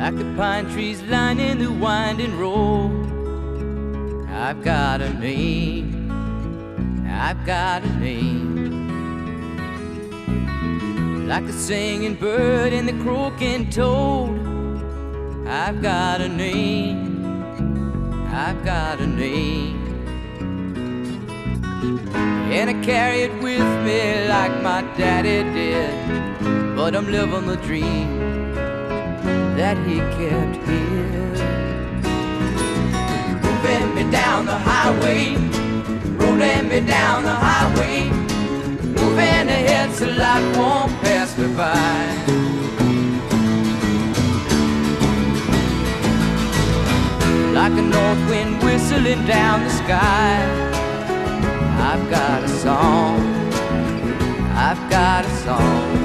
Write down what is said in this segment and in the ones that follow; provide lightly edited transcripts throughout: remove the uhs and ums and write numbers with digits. Like the pine trees lining the winding road, I've got a name, I've got a name. Like the singing bird and the croaking toad, I've got a name, I've got a name. And I carry it with me like my daddy did, but I'm living the dream that he kept here. Moving me down the highway, rolling me down the highway, moving ahead so life won't pass me by. Like a north wind whistling down the sky, I've got a song, I've got a song.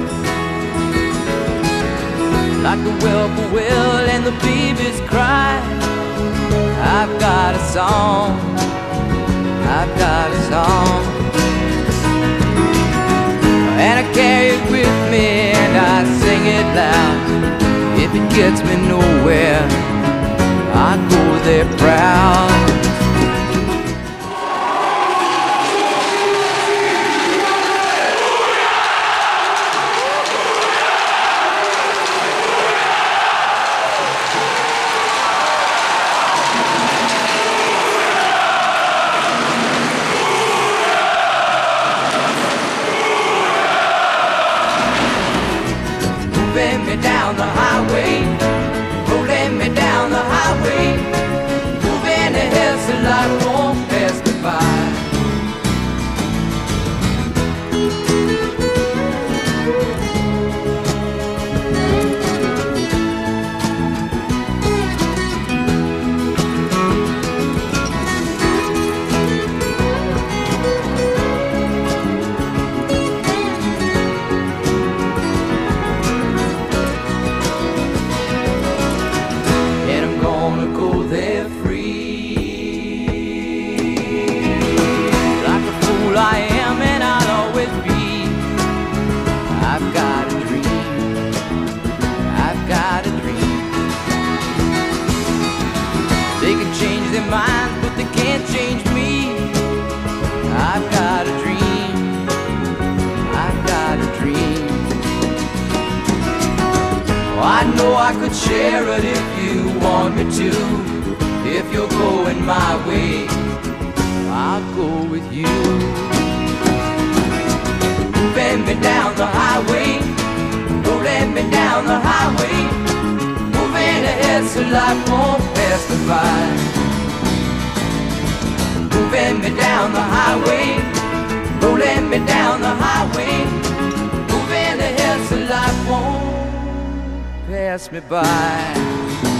Like the whelp will and the babies cry, I've got a song, I've got a song. And I carry it with me and I sing it loud. If it gets me nowhere, I go there proud. Rolling me down the highway, rolling me down the highway, moving ahead so life won't pass me mind, but they can't change me. I've got a dream, I've got a dream. Oh, I know I could share it if you want me to. If you're going my way, I'll go with you. Moving me down the highway, rolling me down the highway, moving ahead so life won't pass me by. Moving me down the highway, rolling me down the highway, moving ahead so life won't pass me by.